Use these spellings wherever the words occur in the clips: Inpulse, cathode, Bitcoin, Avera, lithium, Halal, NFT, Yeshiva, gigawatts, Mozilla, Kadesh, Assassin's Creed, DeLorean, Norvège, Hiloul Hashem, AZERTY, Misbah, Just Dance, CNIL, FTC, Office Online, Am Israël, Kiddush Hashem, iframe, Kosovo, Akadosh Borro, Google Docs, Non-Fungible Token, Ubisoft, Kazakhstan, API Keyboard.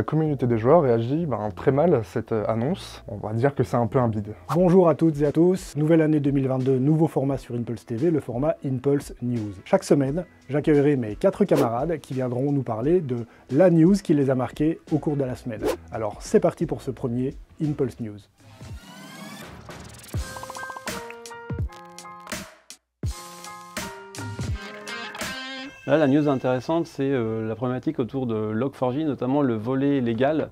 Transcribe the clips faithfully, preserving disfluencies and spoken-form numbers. La communauté des joueurs réagit ben, très mal à cette annonce. On va dire que c'est un peu un bide. Bonjour à toutes et à tous. Nouvelle année deux mille vingt-deux, nouveau format sur Inpulse T V, le format Inpulse News. Chaque semaine, j'accueillerai mes quatre camarades qui viendront nous parler de la news qui les a marqués au cours de la semaine. Alors c'est parti pour ce premier Inpulse News. Là, la news intéressante, c'est euh, la problématique autour de Log four J, notamment le volet légal,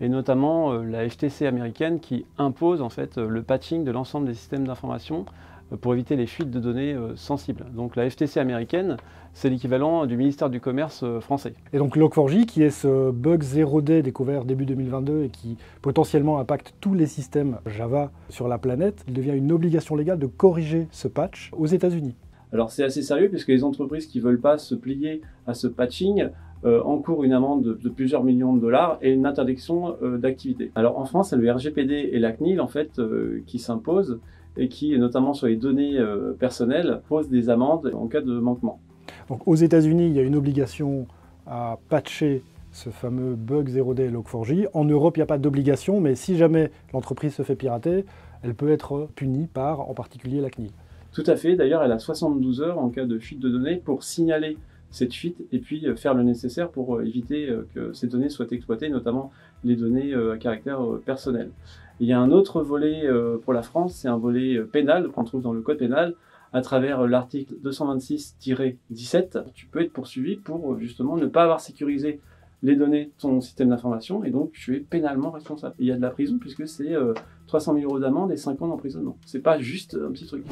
et notamment euh, la F T C américaine qui impose en fait euh, le patching de l'ensemble des systèmes d'information euh, pour éviter les fuites de données euh, sensibles. Donc la F T C américaine, c'est l'équivalent du ministère du Commerce euh, français. Et donc Log four J, qui est ce bug zéro day découvert début deux mille vingt-deux et qui potentiellement impacte tous les systèmes Java sur la planète, il devient une obligation légale de corriger ce patch aux États-Unis. Alors c'est assez sérieux puisque les entreprises qui ne veulent pas se plier à ce patching euh, encourent une amende de, de plusieurs millions de dollars et une interdiction euh, d'activité. Alors en France, c'est le R G P D et la C N I L en fait euh, qui s'imposent et qui, notamment sur les données euh, personnelles, posent des amendes en cas de manquement. Donc aux États-Unis, il y a une obligation à patcher ce fameux bug zéro day Log four J. En Europe, il n'y a pas d'obligation, mais si jamais l'entreprise se fait pirater, elle peut être punie par, en particulier, la C N I L. Tout à fait, d'ailleurs elle a soixante-douze heures en cas de fuite de données pour signaler cette fuite et puis faire le nécessaire pour éviter que ces données soient exploitées, notamment les données à caractère personnel. Il y a un autre volet pour la France, c'est un volet pénal qu'on trouve dans le code pénal à travers l'article deux cent vingt-six tiret dix-sept. Tu peux être poursuivi pour justement ne pas avoir sécurisé les données de ton système d'information et donc tu es pénalement responsable. Et il y a de la prison puisque c'est euh, trois cent mille euros d'amende et cinq ans d'emprisonnement. C'est pas juste un petit truc.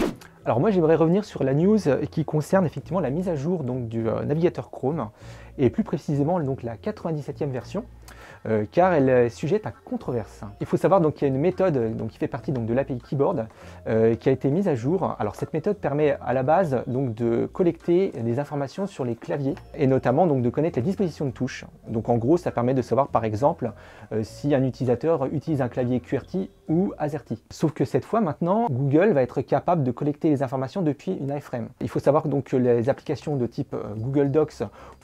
Alors moi j'aimerais revenir sur la news qui concerne effectivement la mise à jour donc, du euh, navigateur Chrome et plus précisément donc, la quatre-vingt-dix-septième version euh, car elle est sujette à controverse. Il faut savoir qu'il y a une méthode donc, qui fait partie donc, de l'A P I Keyboard euh, qui a été mise à jour. Alors cette méthode permet à la base donc, de collecter des informations sur les claviers et notamment donc, de connaître les dispositions de touches. Donc en gros, ça permet de savoir par exemple euh, si un utilisateur utilise un clavier QWERTY ou AZERTY. Sauf que cette fois maintenant, Google va être capable de collecter les informations depuis une iframe. Il faut savoir donc que les applications de type euh, Google Docs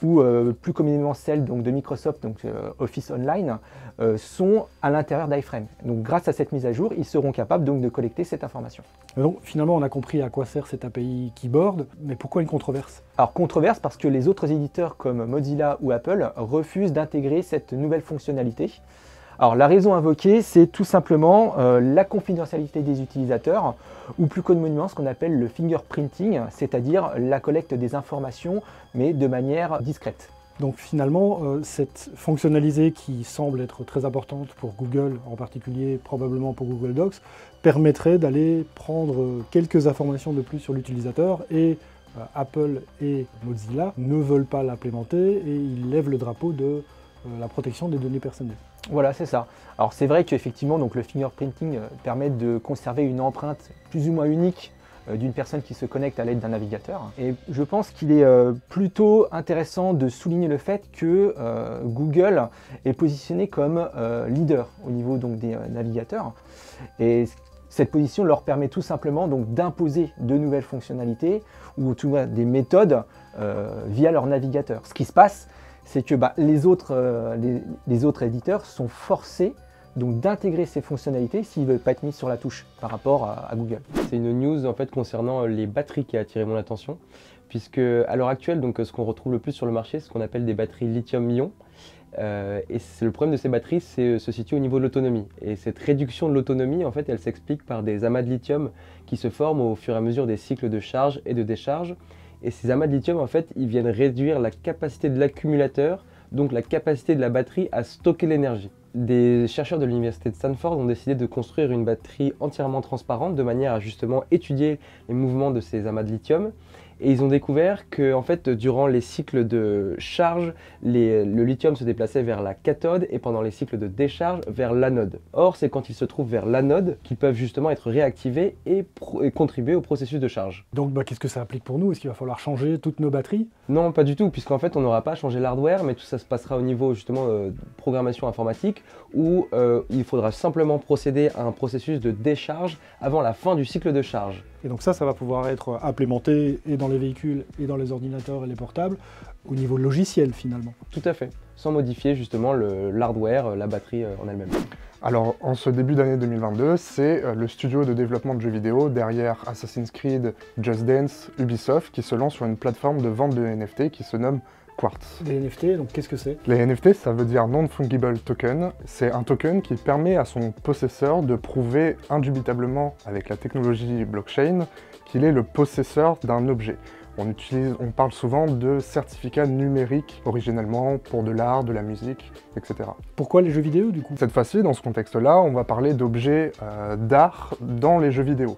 ou euh, plus communément celles donc, de Microsoft, donc euh, Office Online, euh, sont à l'intérieur d'iframe. Donc grâce à cette mise à jour, ils seront capables donc de collecter cette information. Donc finalement, on a compris à quoi sert cette A P I Keyboard, mais pourquoi une controverse? Alors controverse parce que les autres éditeurs comme Mozilla ou Apple refusent d'intégrer cette nouvelle fonctionnalité. Alors la raison invoquée, c'est tout simplement euh, la confidentialité des utilisateurs, ou plus communément ce qu'on appelle le fingerprinting, c'est-à-dire la collecte des informations, mais de manière discrète. Donc finalement, euh, cette fonctionnalité qui semble être très importante pour Google, en particulier probablement pour Google Docs, permettrait d'aller prendre quelques informations de plus sur l'utilisateur et Apple et Mozilla ne veulent pas l'implémenter et ils lèvent le drapeau de la protection des données personnelles. Voilà, c'est ça. Alors c'est vrai qu'effectivement donc le fingerprinting permet de conserver une empreinte plus ou moins unique d'une personne qui se connecte à l'aide d'un navigateur. Et je pense qu'il est euh, plutôt intéressant de souligner le fait que euh, Google est positionné comme euh, leader au niveau donc, des euh, navigateurs. Et cette position leur permet tout simplement donc d'imposer de nouvelles fonctionnalités ou tout cas des méthodes euh, via leur navigateur. Ce qui se passe, c'est que bah, les, autres, euh, les, les autres éditeurs sont forcés donc d'intégrer ces fonctionnalités s'ils ne veulent pas être mis sur la touche par rapport à, à Google. C'est une news en fait concernant les batteries qui a attiré mon attention, puisque à l'heure actuelle, donc, ce qu'on retrouve le plus sur le marché, c'est ce qu'on appelle des batteries lithium-ion. Euh, et le problème de ces batteries se situe au niveau de l'autonomie. Et cette réduction de l'autonomie, en fait, elle s'explique par des amas de lithium qui se forment au fur et à mesure des cycles de charge et de décharge. Et ces amas de lithium, en fait, ils viennent réduire la capacité de l'accumulateur, donc la capacité de la batterie à stocker l'énergie. Des chercheurs de l'université de Stanford ont décidé de construire une batterie entièrement transparente de manière à justement étudier les mouvements de ces amas de lithium. Et ils ont découvert que en fait, durant les cycles de charge, les, le lithium se déplaçait vers la cathode et pendant les cycles de décharge, vers l'anode. Or, c'est quand ils se trouvent vers l'anode qu'ils peuvent justement être réactivés et, et contribuer au processus de charge. Donc, bah, qu'est-ce que ça implique pour nous? Est-ce qu'il va falloir changer toutes nos batteries? Non, pas du tout, puisqu'en fait, on n'aura pas changé l'hardware, mais tout ça se passera au niveau justement euh, programmation informatique, où euh, il faudra simplement procéder à un processus de décharge avant la fin du cycle de charge. Et donc ça, ça va pouvoir être implémenté et dans dans les véhicules et dans les ordinateurs et les portables, au niveau logiciel finalement. Tout à fait, sans modifier justement l'hardware, la batterie en elle-même. Alors, en ce début d'année deux mille vingt-deux, c'est le studio de développement de jeux vidéo derrière Assassin's Creed, Just Dance, Ubisoft, qui se lance sur une plateforme de vente de N F T qui se nomme QWERTY. Les N F T, donc qu'est-ce que c'est? Les N F T, ça veut dire Non-Fungible Token. C'est un token qui permet à son possesseur de prouver indubitablement, avec la technologie blockchain, qu'il est le possesseur d'un objet. On, utilise, on parle souvent de certificats numériques, originellement pour de l'art, de la musique, et cetera. Pourquoi les jeux vidéo, du coup? Cette fois-ci, dans ce contexte-là, on va parler d'objets euh, d'art dans les jeux vidéo.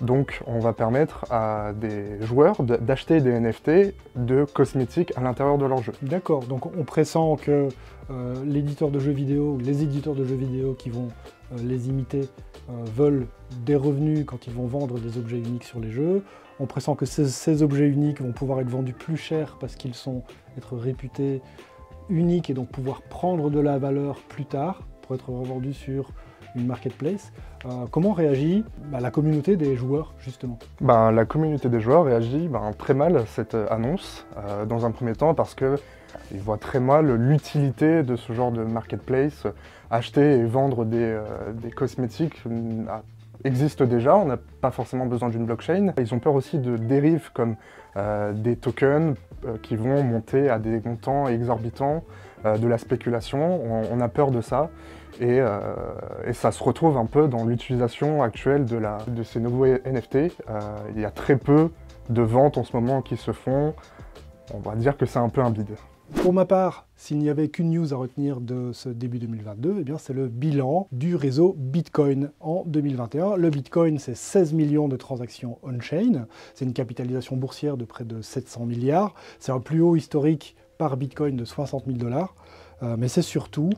Donc, on va permettre à des joueurs d'acheter des N F T de cosmétiques à l'intérieur de leur jeu. D'accord, donc on pressent que euh, l'éditeur de jeux vidéo, les éditeurs de jeux vidéo qui vont euh, les imiter euh, veulent des revenus quand ils vont vendre des objets uniques sur les jeux. On pressent que ces, ces objets uniques vont pouvoir être vendus plus cher parce qu'ils sont être réputés uniques et donc pouvoir prendre de la valeur plus tard pour être revendus sur une marketplace. Euh, comment réagit bah, la communauté des joueurs, justement? ben, La communauté des joueurs réagit ben, très mal à cette annonce, euh, dans un premier temps parce qu'ils voient très mal l'utilité de ce genre de marketplace. Acheter et vendre des, euh, des cosmétiques à existe déjà, on n'a pas forcément besoin d'une blockchain. Ils ont peur aussi de dérives comme euh, des tokens euh, qui vont monter à des montants exorbitants, euh, de la spéculation, on, on a peur de ça. Et, euh, et ça se retrouve un peu dans l'utilisation actuelle de, la, de ces nouveaux N F T. Euh, il y a très peu de ventes en ce moment qui se font, on va dire que c'est un peu un bide. Pour ma part, s'il n'y avait qu'une news à retenir de ce début deux mille vingt-deux, eh bien c'est le bilan du réseau Bitcoin en deux mille vingt et un. Le Bitcoin, c'est seize millions de transactions on-chain, c'est une capitalisation boursière de près de sept cents milliards, c'est un plus haut historique par Bitcoin de soixante mille dollars, euh, mais c'est surtout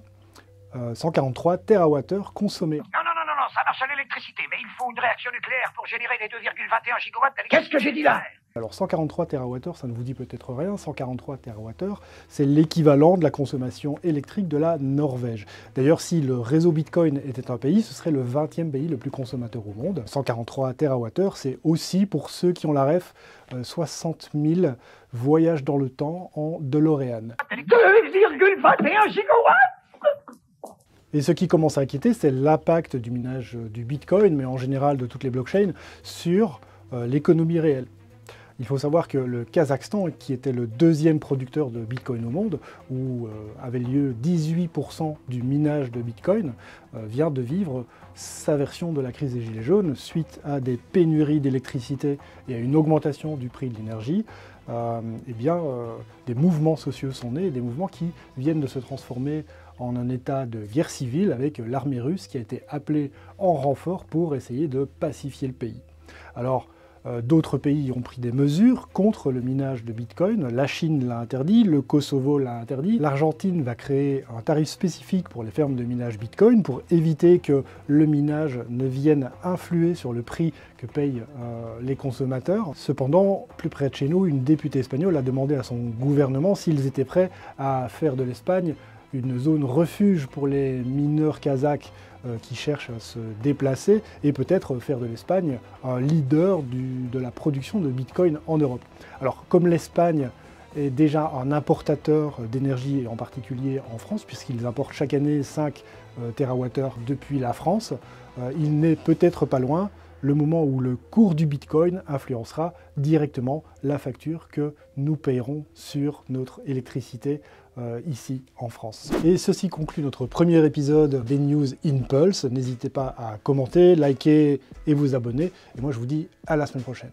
euh, cent quarante-trois térawattheures consommées. Non, non, non, non, ça marche à l'électricité, mais il faut une réaction nucléaire pour générer les deux virgule vingt et un gigawatts. Qu'est-ce que j'ai dit là ? Alors cent quarante-trois térawattheures, ça ne vous dit peut-être rien, cent quarante-trois térawattheures, c'est l'équivalent de la consommation électrique de la Norvège. D'ailleurs, si le réseau Bitcoin était un pays, ce serait le vingtième pays le plus consommateur au monde. cent quarante-trois térawattheures, c'est aussi, pour ceux qui ont la ref, euh, soixante mille voyages dans le temps en DeLorean. deux virgule vingt et un gigawatts. Et ce qui commence à inquiéter, c'est l'impact du minage du Bitcoin, mais en général de toutes les blockchains, sur euh, l'économie réelle. Il faut savoir que le Kazakhstan, qui était le deuxième producteur de Bitcoin au monde, où euh, avait lieu dix-huit pour cent du minage de Bitcoin, euh, vient de vivre sa version de la crise des Gilets jaunes, suite à des pénuries d'électricité et à une augmentation du prix de l'énergie. Euh, eh bien, euh, des mouvements sociaux sont nés, des mouvements qui viennent de se transformer en un état de guerre civile avec l'armée russe qui a été appelée en renfort pour essayer de pacifier le pays. Alors, euh, d'autres pays ont pris des mesures contre le minage de Bitcoin. La Chine l'a interdit, le Kosovo l'a interdit. L'Argentine va créer un tarif spécifique pour les fermes de minage Bitcoin pour éviter que le minage ne vienne influer sur le prix que payent euh, les consommateurs. Cependant, plus près de chez nous, une députée espagnole a demandé à son gouvernement s'ils étaient prêts à faire de l'Espagne une zone refuge pour les mineurs kazakhs euh, qui cherchent à se déplacer et peut-être faire de l'Espagne un leader du, de la production de Bitcoin en Europe. Alors, comme l'Espagne est déjà un importateur d'énergie, et en particulier en France, puisqu'ils importent chaque année cinq térawattheures depuis la France, euh, il n'est peut-être pas loin le moment où le cours du Bitcoin influencera directement la facture que nous payerons sur notre électricité euh, ici en France. Et ceci conclut notre premier épisode des News Inpulse. N'hésitez pas à commenter, liker et vous abonner. Et moi je vous dis à la semaine prochaine.